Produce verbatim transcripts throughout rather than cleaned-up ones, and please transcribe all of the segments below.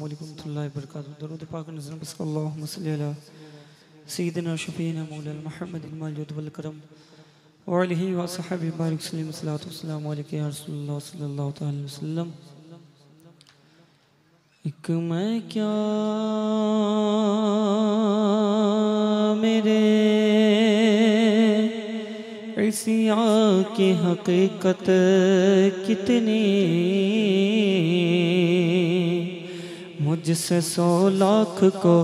अस्सलामु अलैकुम वरहमतुल्लाहि व बरकातहू। दुरूद पाक नज़म बिस्मिल्लाहिर रहमानिर रहीम सय्यिदिना शफीना मौलाना मुहम्मदिन मौजूद वल करम व अलैहि व असहाबि बारिक सल्लल्लाहु अलैहि व सल्लम अलैहि रसूलुल्लाह सल्लल्लाहु अलैहि वसल्लम। एक मैं क्या मेरे इसिया की हकीकत कितनी, मुझसे सौ लाख को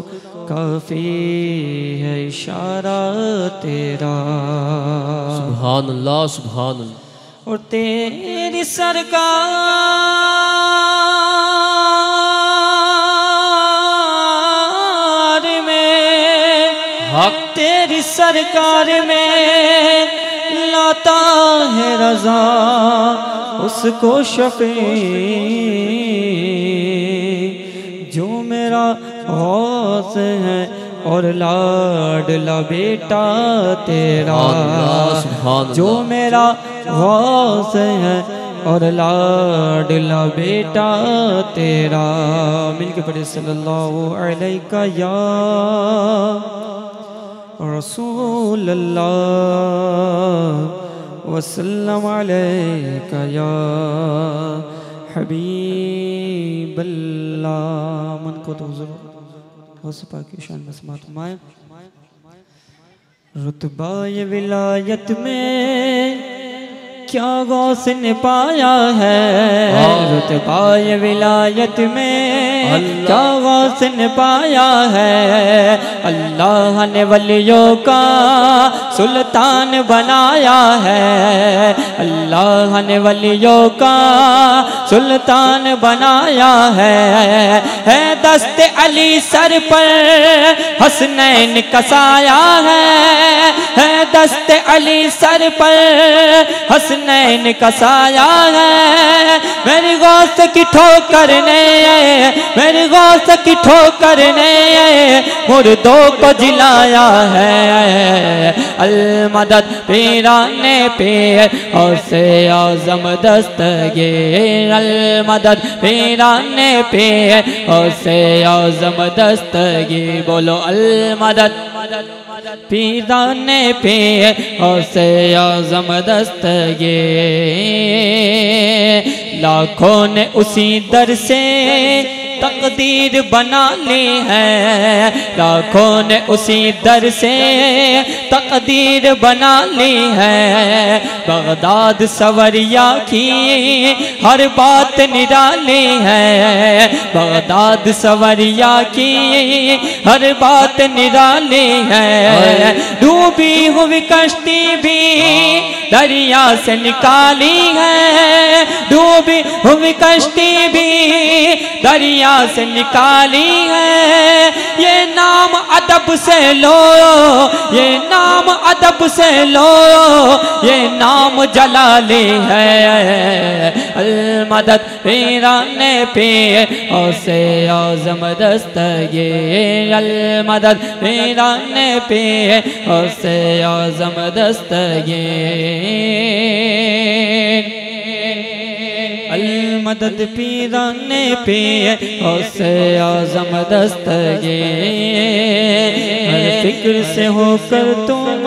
काफ़ी है इशारा तेरा। सुबहानल्लाह सुबहानल्लाह। और तेरी सरकार में हक तेरी सरकार में लाता है रजा उसको शफी जो मेरा हौस है और लाडला बेटा तेरा। जो मेरा हौस है और लाडला बेटा तेरा। मिलके पढ़े सल्लल्लाहु अलैका या रसूलल्लाह वसल्लम अलैका या हबीबल्लाह। मन को तो हुज़ूर गौस पाक की शान में समात फरमाए। रुतबा ये विलायत में क्या गौस ने पाया है। रुतबा ये विलायत में क्या गौस ने पाया है। अल्लाह ने वलियों का सुल्तान बनाया है। अल्लाह ने वलियों का सुल्तान बनाया है। है दस्ते अली सर पर हसनैन कसाया है। है दस्ते अली सर पर हसनैन कसाया है। मेरे गौस की ठोकर ने मेरे गौस की ठोकर ने मुर्दों को जिलाया है। अल मदद पीराने पीर गौसे आज़म दस्तगीर। अल मदद पीराने पीर गौसे आज़म दस्तगीर। बोलो अल मदद पीराने पीर गौसे आज़म दस्तगीर। लाखों ने उसी दर से तकदीर बना ली है। लाखों ने उसी दर से तकदीर बना ली है। बगदाद सवरिया की हर बात निराली है। बगदाद सवरिया की हर बात निराली है। डूबी हुई कश्ती भी दरिया से निकाली है। डूबी हुई कश्ती भी दरिया से निकाली है। ये नाम अदब से लो ये नाम अदब से लो ये नाम जलाली है। अल मदद पीराने पीर गौसे आज़म दस्तगीर। अल मदद पीराने पीर गौसे आज़म दस्तगीर। अल मदद पीराने पीर गौसे आज़म दस्तगीर। हर फिक्र से होकर तुम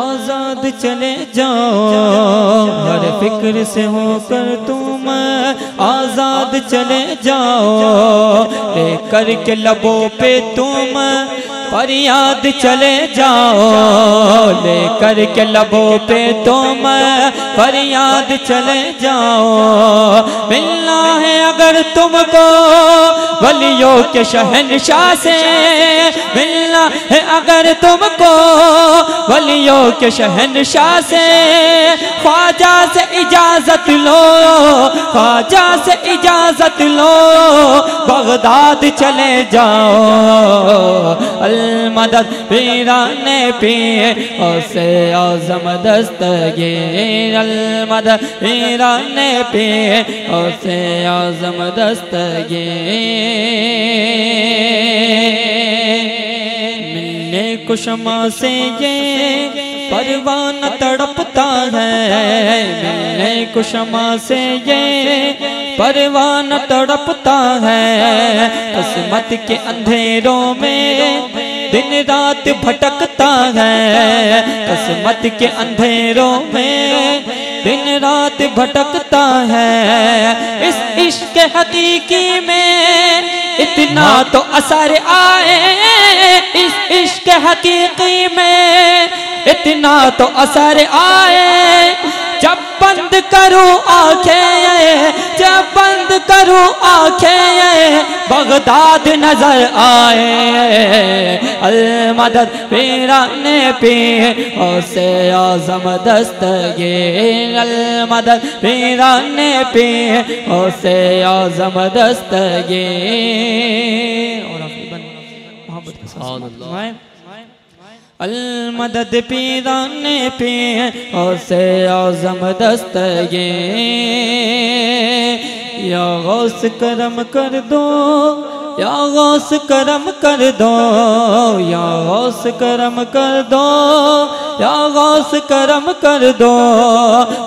आज़ाद चले जाओ। हर फिक्र से होकर तुम आज़ाद चले जाओ। लेकर के लबों पे तुम फरियाद चले जाओ। लेकर के लबों पे तुम फरियाद चले जाओ। मिलना है अगर तुमको वलियों के शहनशाह से। मिलना है अगर तुमको वलियों के शहनशाह से। ख्वाजा से इजाज़त लो ख्वाजा से इजाज़त लो बगदाद चले जाओ। अल मदद पीराने पीर गौसे आज़म दस्तगीर। अल मदद पीराने पीर गौसे आज़म दस्तगीर। मिलने को शमा से ये परवाना तड़पता है मिलने को शमा से, ये परवाना तड़पता है किस्मत के अंधेरों में दिन रात भटकता है, किस्मत के अंधेरों में दिन रात भटकता है। इस इश्क हकीकी में इतना तो असर आए, इस इश्क हकीकी में इतना तो असर आए, जब बंद करो आंखें, जब बंद करो आंखें बगदाद नजर आए। अल मदद पीराने पीर गौसे आज़म दस्तगीर, अल मदद पीराने पीर गौसे आज़म दस्तगीर। और मोहब्बत अल मदद पीराने पीर गौसे आज़म दस्तगीर। या गौस करम कर दो, या गौस करम कर दो, या गौस करम कर दो, या गौस करम कर दो,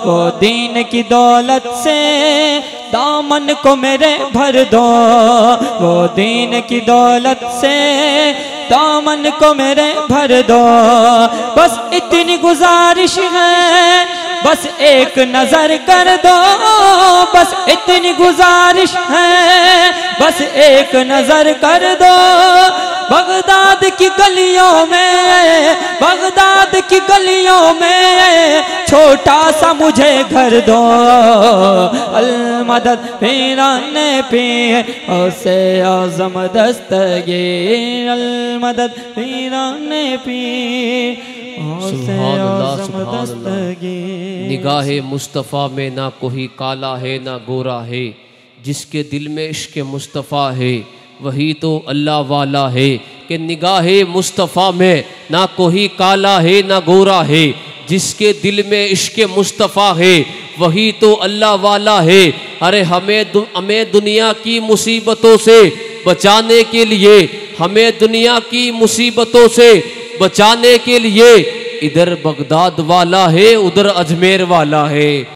वो दीन की दौलत से दामन को मेरे भर दो, वो दीन की दौलत से दामन को मेरे भर दो। बस इतनी गुजारिश है, बस एक नजर कर दो, बस इतनी गुजारिश है, बस एक नजर कर दो बगदाद की गलियों में, बगदाद की गलियों में छोटा सा मुझे घर दो। अल मदद पीराने पीर गौसे आज़म दस्तगीर, अल मदद पीराने पीर गौसे आज़म दस्तगीर। निगाहे मुस्तफ़ा में ना कोई काला है ना गोरा है, जिसके दिल में इश्क मुस्तफ़ा है वही तो अल्लाह वाला है। कि निगाहे मुस्तफ़ा में ना कोई काला है ना गोरा है, जिसके दिल में इश्क मुस्तफ़ा है वही तो अल्लाह वाला है। अरे हमें दु, हमें दुनिया की मुसीबतों से बचाने के लिए, हमें दुनिया की मुसीबतों से बचाने के लिए इधर बगदाद वाला है उधर अजमेर वाला है।